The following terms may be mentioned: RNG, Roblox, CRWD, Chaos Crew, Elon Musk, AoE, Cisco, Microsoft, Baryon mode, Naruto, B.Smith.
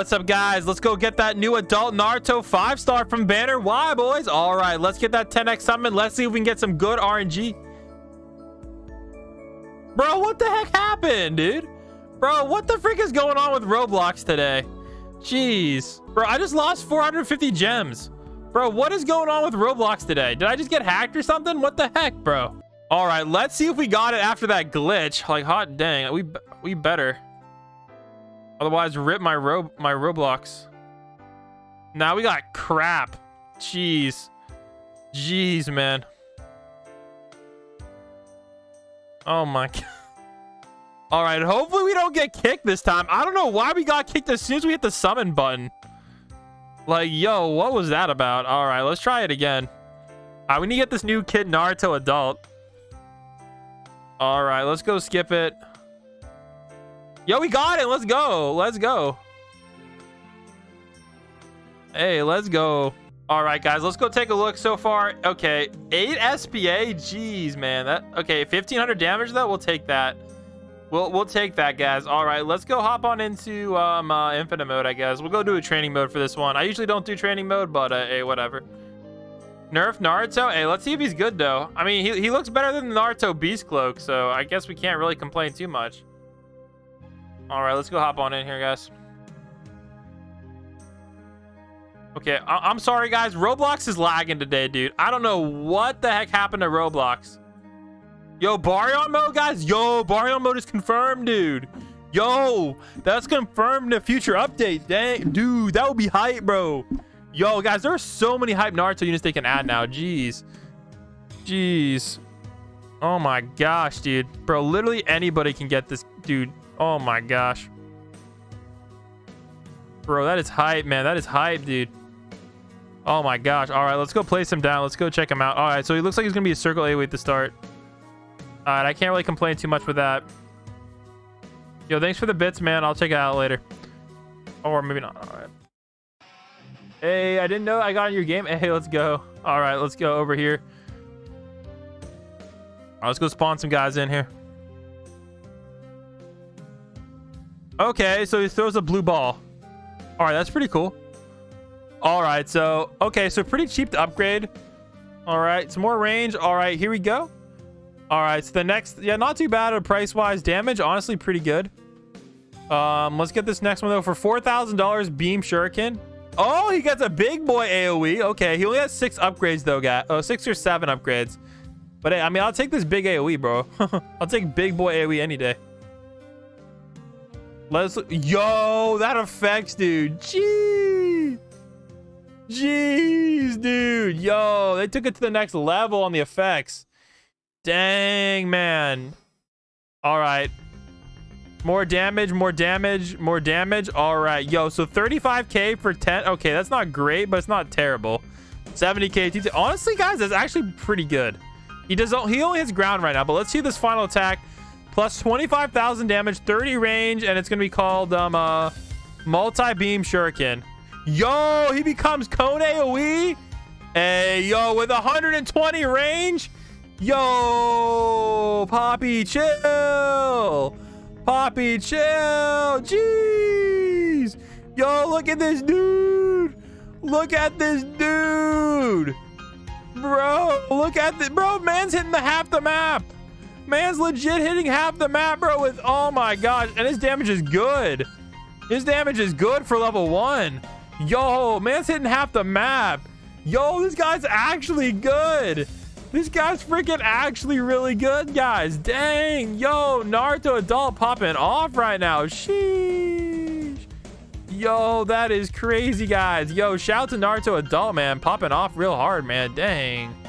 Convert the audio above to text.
what's up, guys? Let's go get that new adult Naruto 5-star from Banner. Why, boys? All right, let's get that 10x summon. Let's see if we can get some good RNG. Bro, what the heck happened, dude? Bro, what the frick is going on with Roblox today? Jeez. Bro, I just lost 450 gems. Bro, what is going on with Roblox today? Did I just get hacked or something? What the heck, bro? All right, let's see if we got it after that glitch. Like, hot dang, we better. Otherwise, rip my Roblox. Now we got crap. Jeez. Jeez, man. Oh my god. All right, hopefully we don't get kicked this time. I don't know why we got kicked as soon as we hit the summon button. Like, yo, what was that about? All right, let's try it again. All right, we need to get this new kid Naruto adult. All right, let's go skip it. Yo, we got it. Let's go. Let's go. Hey, let's go. All right, guys, let's go take a look so far. Okay, 8 SPA. Jeez, man. That okay, 1,500 damage, though. We'll take that. We'll take that, guys. All right, let's go hop on into infinite mode, I guess. We'll go do a training mode for this one. I usually don't do training mode, but hey, whatever. Nerf Naruto. Hey, let's see if he's good, though. I mean, he looks better than the Naruto Beast Cloak, so I guess we can't really complain too much. All right, let's go hop on in here, guys. Okay, I'm sorry, guys. Roblox is lagging today, dude. I don't know what the heck happened to Roblox. Yo, Baryon mode, guys. Yo, Baryon mode is confirmed, dude. Yo, that's confirmed in a future update. Dang, dude, that would be hype, bro. Yo, guys, there are so many hype Naruto units they can add now. Jeez. Jeez. Oh, my gosh, dude. Bro, literally anybody can get this, dude. Oh my gosh. Bro, that is hype, man. That is hype, dude. Oh my gosh. All right, let's go place him down. Let's go check him out. All right, so he looks like he's going to be a circle A weight to start. All right, I can't really complain too much with that. Yo, thanks for the bits, man. I'll check it out later. Or maybe not. All right. Hey, I didn't know I got in your game. Hey, let's go. All right, let's go over here. All right, let's go spawn some guys in here. Okay, so he throws a blue ball. All right, that's pretty cool. All right, so, okay, so pretty cheap to upgrade. All right, some more range. All right, here we go. All right, so the next, yeah, not too bad at price-wise. Damage, honestly, pretty good. Let's get this next one, though, for $4,000, Beam Shuriken. Oh, he gets a big boy AoE. Okay, he only has 6 upgrades, though, guys. Oh, 6 or 7 upgrades. But, hey, I mean, I'll take this big AoE, bro. I'll take big boy AoE any day. Let's, yo, that affects, dude. Jeez. Jeez, dude. Yo, they took it to the next level on the effects. Dang, man. All right. More damage, more damage, more damage. All right. Yo, so 35K for 10. Okay, that's not great, but it's not terrible. 70K. Honestly, guys, that's actually pretty good. He only hits ground right now, but let's see this final attack. Plus 25,000 damage, 30 range, and it's going to be called Multi-Beam Shuriken. Yo, he becomes Cone AoE. Hey, yo, with 120 range. Yo, Poppy, chill. Poppy, chill. Jeez. Yo, look at this dude. Look at this dude. Bro, look at this. Bro, man's hitting half the map. Man's legit hitting half the map, bro, with, oh my gosh, and his damage is good. His damage is good for level 1. Yo, man's hitting half the map. Yo, this guy's actually good. This guy's freaking actually really good, guys. Dang. Yo, Naruto adult popping off right now. Sheesh. Yo, that is crazy, guys. Yo, shout to Naruto adult, man, popping off real hard, man. Dang.